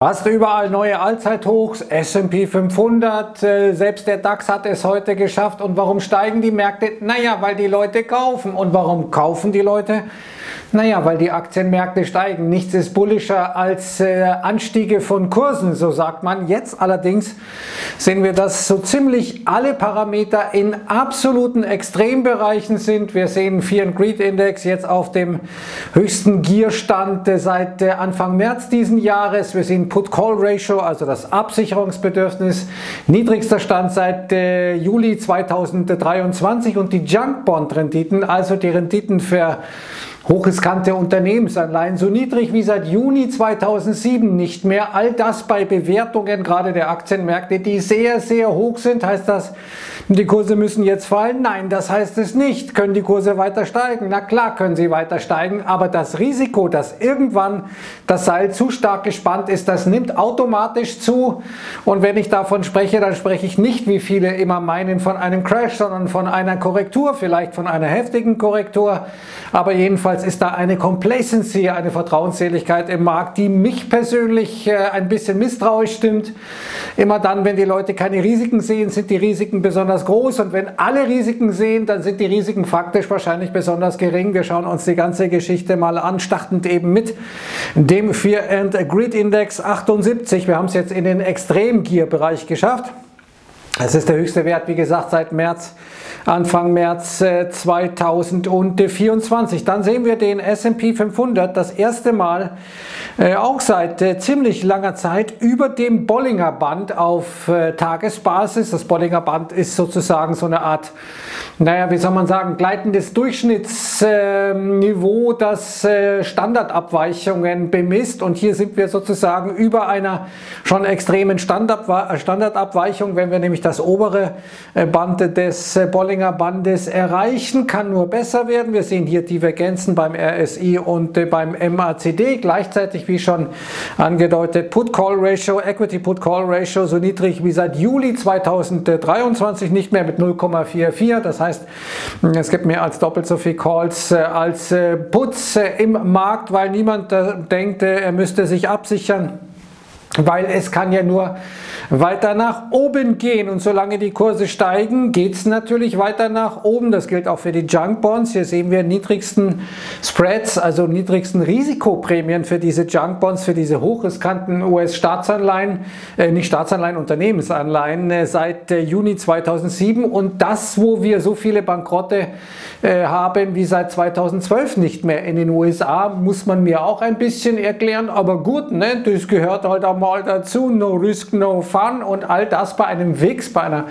Hast du überall neue Allzeithochs, S&P 500, selbst der DAX hat es heute geschafft. Und warum steigen die Märkte? Naja, weil die Leute kaufen. Und warum kaufen die Leute? Naja, weil die Aktienmärkte steigen. Nichts ist bullischer als Anstiege von Kursen, so sagt man. Jetzt allerdings sehen wir, dass so ziemlich alle Parameter in absoluten Extrembereichen sind. Wir sehen Fear and Greed Index jetzt auf dem höchsten Gierstand seit Anfang März diesen Jahres. Wir sehen Put-Call-Ratio, also das Absicherungsbedürfnis, niedrigster Stand seit Juli 2023 und die Junk-Bond-Renditen, also die Renditen für hochriskante Unternehmensanleihen, so niedrig wie seit Juni 2007 nicht mehr. All das bei Bewertungen, gerade der Aktienmärkte, die sehr, sehr hoch sind. Heißt das, die Kurse müssen jetzt fallen? Nein, das heißt es nicht. Können die Kurse weiter steigen? Na klar können sie weiter steigen, aber das Risiko, dass irgendwann das Seil zu stark gespannt ist, das nimmt automatisch zu. Und wenn ich davon spreche, dann spreche ich nicht, wie viele immer meinen, von einem Crash, sondern von einer Korrektur, vielleicht von einer heftigen Korrektur, aber jedenfalls ist da eine Complacency, eine Vertrauensseligkeit im Markt, die mich persönlich ein bisschen misstrauisch stimmt. Immer dann, wenn die Leute keine Risiken sehen, sind die Risiken besonders groß, und wenn alle Risiken sehen, dann sind die Risiken faktisch wahrscheinlich besonders gering. Wir schauen uns die ganze Geschichte mal an, startend eben mit dem Fear and Greed Index 78. Wir haben es jetzt in den Extremgier-Bereich geschafft. Es ist der höchste Wert, wie gesagt, seit Anfang März 2024. Dann sehen wir den S&P 500 das erste Mal auch seit ziemlich langer Zeit über dem Bollinger Band auf Tagesbasis. Das Bollinger Band ist sozusagen so eine Art, naja, wie soll man sagen, gleitendes Durchschnittsniveau, das Standardabweichungen bemisst. Und hier sind wir sozusagen über einer schon extremen Standardabweichung, wenn wir nämlich das obere Band des Bollinger Bandes erreichen, kann nur besser werden. Wir sehen hier Divergenzen beim RSI und beim MACD. Gleichzeitig, wie schon angedeutet, Put-Call-Ratio, Equity-Put-Call-Ratio so niedrig wie seit Juli 2023 nicht mehr, mit 0,44. Das heißt, es gibt mehr als doppelt so viel Calls als Puts im Markt, weil niemand denkt, er müsste sich absichern, weil es kann ja nur weiter nach oben gehen, und solange die Kurse steigen, geht es natürlich weiter nach oben. Das gilt auch für die Junk-Bonds. Hier sehen wir niedrigsten Spreads, also niedrigsten Risikoprämien für diese Junk-Bonds, für diese hochriskanten US-Staatsanleihen, nicht Staatsanleihen, Unternehmensanleihen seit Juni 2007, und das, wo wir so viele Bankrotte haben wie seit 2012 nicht mehr in den USA, muss man mir auch ein bisschen erklären, aber gut, ne? Das gehört halt auch mal dazu, no risk, no fun, und all das bei einem VIX, bei einer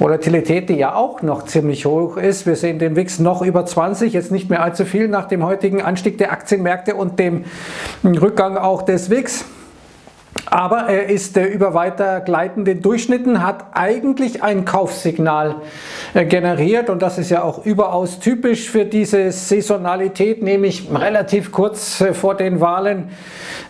Volatilität, die ja auch noch ziemlich hoch ist. Wir sehen den VIX noch über 20, jetzt nicht mehr allzu viel nach dem heutigen Anstieg der Aktienmärkte und dem Rückgang auch des VIX. Aber er ist über weiter gleitenden Durchschnitten, hat eigentlich ein Kaufsignal generiert, und das ist ja auch überaus typisch für diese Saisonalität, nämlich relativ kurz vor den Wahlen.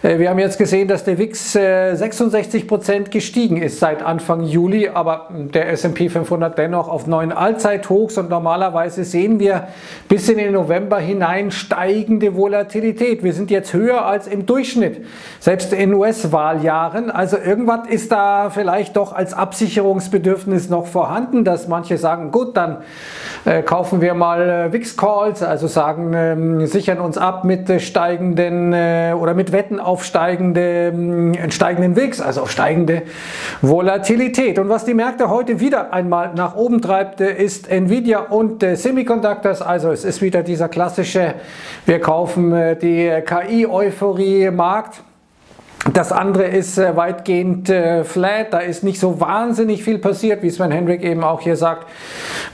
Wir haben jetzt gesehen, dass der VIX 66% gestiegen ist seit Anfang Juli, aber der S&P 500 dennoch auf neuen Allzeithochs, und normalerweise sehen wir bis in den November hinein steigende Volatilität. Wir sind jetzt höher als im Durchschnitt, selbst in US-Wahlen. Jahren. Also irgendwas ist da vielleicht doch als Absicherungsbedürfnis noch vorhanden, dass manche sagen, gut, dann kaufen wir mal VIX-Calls, also sagen, sichern uns ab mit steigenden oder mit Wetten auf steigenden VIX, also auf steigende Volatilität. Und was die Märkte heute wieder einmal nach oben treibt, ist Nvidia und Semiconductors. Also es ist wieder dieser klassische, wir kaufen die KI-Euphorie-Markt. Das andere ist weitgehend flat, da ist nicht so wahnsinnig viel passiert, wie Sven Hendrik eben auch hier sagt.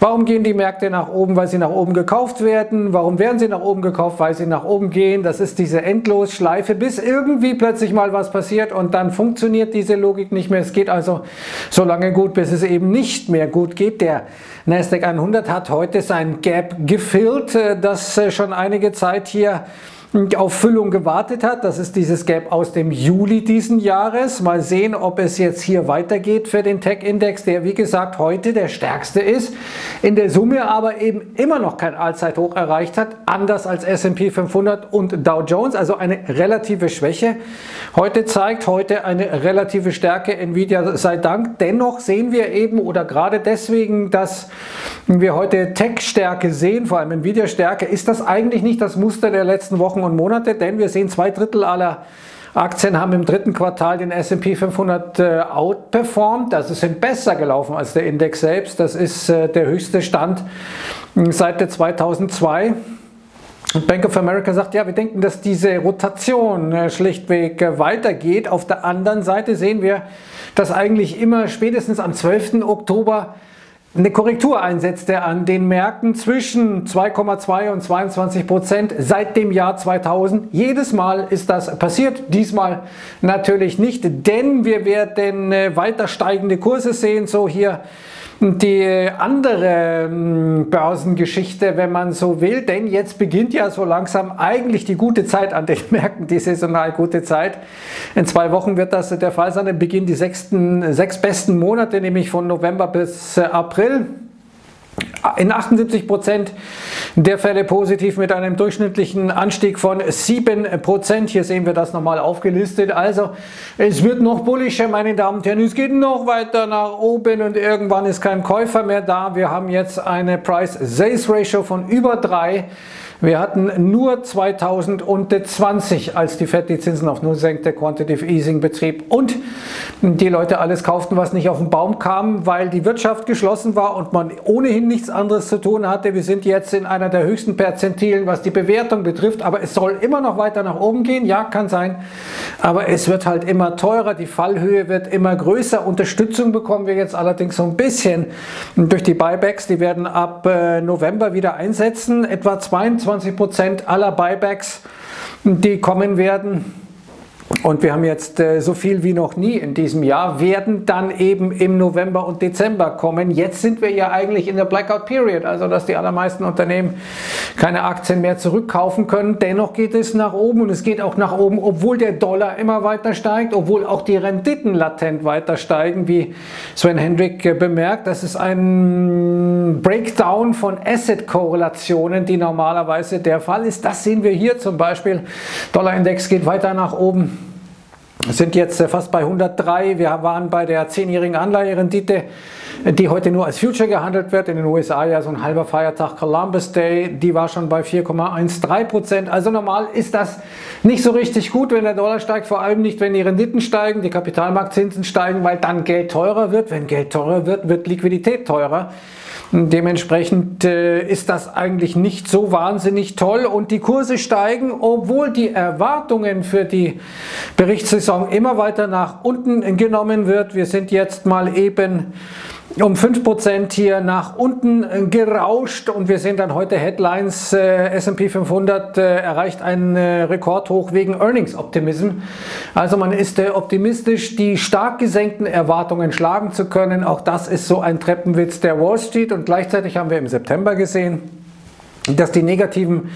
Warum gehen die Märkte nach oben? Weil sie nach oben gekauft werden. Warum werden sie nach oben gekauft? Weil sie nach oben gehen. Das ist diese Endlosschleife, bis irgendwie plötzlich mal was passiert, und dann funktioniert diese Logik nicht mehr. Es geht also so lange gut, bis es eben nicht mehr gut geht. Der Nasdaq 100 hat heute sein Gap gefüllt, das schon einige Zeit hier auf Füllung gewartet hat. Das ist dieses Gap aus dem Juli diesen Jahres. Mal sehen, ob es jetzt hier weitergeht für den Tech-Index, der wie gesagt heute der stärkste ist, in der Summe aber eben immer noch kein Allzeithoch erreicht hat, anders als S&P 500 und Dow Jones, also eine relative Schwäche. Heute zeigt heute eine relative Stärke, Nvidia sei Dank. Dennoch sehen wir eben, oder gerade deswegen, dass wir heute Tech-Stärke sehen, vor allem Nvidia-Stärke, ist das eigentlich nicht das Muster der letzten Wochen und Monate, denn wir sehen, 2/3 aller Aktien haben im dritten Quartal den S&P 500 outperformed. Das ist besser gelaufen als der Index selbst. Das ist der höchste Stand seit der 2002. Und Bank of America sagt, ja, wir denken, dass diese Rotation schlichtweg weitergeht. Auf der anderen Seite sehen wir, dass eigentlich immer spätestens am 12. Oktober eine Korrektur einsetzte an den Märkten zwischen 2,2 und 22% seit dem Jahr 2000. Jedes Mal ist das passiert, diesmal natürlich nicht, denn wir werden weiter steigende Kurse sehen, so hier die andere Börsengeschichte, wenn man so will, denn jetzt beginnt ja so langsam eigentlich die gute Zeit an den Märkten, die saisonal gute Zeit. In 2 Wochen wird das der Fall sein, dann beginnen die sechs besten Monate, nämlich von November bis April. In 78% der Fälle positiv mit einem durchschnittlichen Anstieg von 7%. Hier sehen wir das nochmal aufgelistet. Also es wird noch bullischer, meine Damen und Herren. Es geht noch weiter nach oben und irgendwann ist kein Käufer mehr da. Wir haben jetzt eine Price-Sales-Ratio von über 3. Wir hatten nur 2020, als die FED die Zinsen auf 0 senkte, Quantitative Easing betrieb und die Leute alles kauften, was nicht auf den Baum kam, weil die Wirtschaft geschlossen war und man ohnehin nichts anderes zu tun hatte. Wir sind jetzt in einer der höchsten Perzentilen, was die Bewertung betrifft, aber es soll immer noch weiter nach oben gehen. Ja, kann sein, aber es wird halt immer teurer, die Fallhöhe wird immer größer. Unterstützung bekommen wir jetzt allerdings so ein bisschen durch die Buybacks. Die werden ab November wieder einsetzen, etwa 22% aller Buybacks, die kommen werden, und wir haben jetzt so viel wie noch nie in diesem Jahr, werden dann eben im November und Dezember kommen. Jetzt sind wir ja eigentlich in der Blackout-Period, also dass die allermeisten Unternehmen keine Aktien mehr zurückkaufen können. Dennoch geht es nach oben, und es geht auch nach oben, obwohl der Dollar immer weiter steigt, obwohl auch die Renditen latent weiter steigen, wie Sven Hendrik bemerkt. Das ist ein Breakdown von Asset-Korrelationen, die normalerweise der Fall ist. Das sehen wir hier zum Beispiel. Dollarindex geht weiter nach oben. Wir sind jetzt fast bei 103, wir waren bei der 10-jährigen Anleiherendite, die heute nur als Future gehandelt wird, in den USA ja so ein halber Feiertag, Columbus Day, die war schon bei 4,13%, also normal ist das nicht so richtig gut, wenn der Dollar steigt, vor allem nicht, wenn die Renditen steigen, die Kapitalmarktzinsen steigen, weil dann Geld teurer wird, wenn Geld teurer wird, wird Liquidität teurer. Dementsprechend ist das eigentlich nicht so wahnsinnig toll, und die Kurse steigen, obwohl die Erwartungen für die Berichtssaison immer weiter nach unten genommen wird. Wir sind jetzt mal eben um 5% hier nach unten gerauscht, und wir sehen dann heute Headlines, S&P 500 erreicht einen Rekordhoch wegen Earnings Optimism. Also man ist optimistisch, die stark gesenkten Erwartungen schlagen zu können. Auch das ist so ein Treppenwitz der Wall Street, und gleichzeitig haben wir im September gesehen, dass die negativen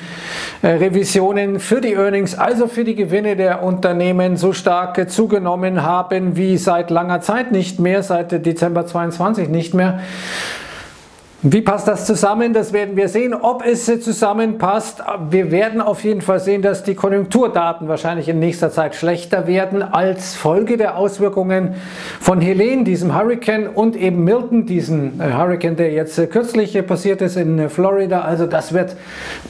Revisionen für die Earnings, also für die Gewinne der Unternehmen, so stark zugenommen haben wie seit langer Zeit nicht mehr, seit Dezember 22 nicht mehr. Wie passt das zusammen? Das werden wir sehen, ob es zusammenpasst. Wir werden auf jeden Fall sehen, dass die Konjunkturdaten wahrscheinlich in nächster Zeit schlechter werden als Folge der Auswirkungen von Helene, diesem Hurrikan, und eben Milton, diesem Hurrikan, der jetzt kürzlich passiert ist in Florida. Also das wird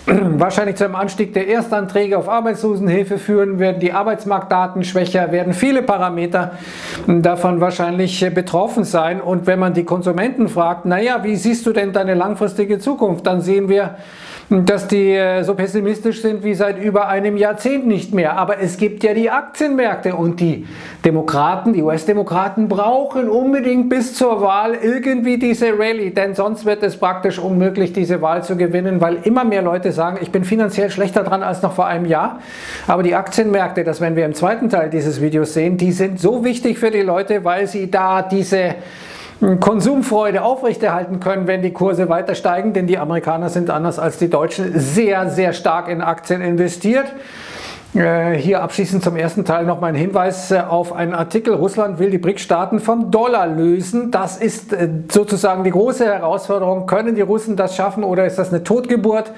wahrscheinlich zu einem Anstieg der Erstanträge auf Arbeitslosenhilfe führen, werden die Arbeitsmarktdaten schwächer, werden viele Parameter davon wahrscheinlich betroffen sein. Und wenn man die Konsumenten fragt, naja, wie siehst du denn deine langfristige Zukunft, dann sehen wir, dass die so pessimistisch sind wie seit über einem Jahrzehnt nicht mehr. Aber es gibt ja die Aktienmärkte, und die Demokraten, die US-Demokraten brauchen unbedingt bis zur Wahl irgendwie diese Rallye, denn sonst wird es praktisch unmöglich, diese Wahl zu gewinnen, weil immer mehr Leute sagen, ich bin finanziell schlechter dran als noch vor einem Jahr. Aber die Aktienmärkte, das werden wir im zweiten Teil dieses Videos sehen, die sind so wichtig für die Leute, weil sie da diese Konsumfreude aufrechterhalten können, wenn die Kurse weiter steigen, denn die Amerikaner sind anders als die Deutschen sehr, sehr stark in Aktien investiert. Hier abschließend zum ersten Teil noch mein Hinweis auf einen Artikel. Russland will die BRICS-Staaten vom Dollar lösen. Das ist sozusagen die große Herausforderung. Können die Russen das schaffen oder ist das eine Totgeburt?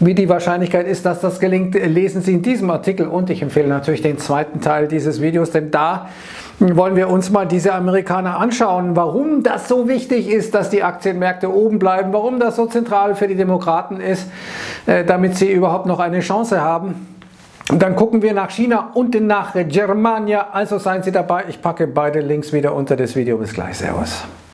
Wie die Wahrscheinlichkeit ist, dass das gelingt, lesen Sie in diesem Artikel. Und ich empfehle natürlich den zweiten Teil dieses Videos, denn da wollen wir uns mal diese Amerikaner anschauen, warum das so wichtig ist, dass die Aktienmärkte oben bleiben, warum das so zentral für die Demokraten ist, damit sie überhaupt noch eine Chance haben. Und dann gucken wir nach China und nach Germania. Also seien Sie dabei. Ich packe beide Links wieder unter das Video. Bis gleich. Servus.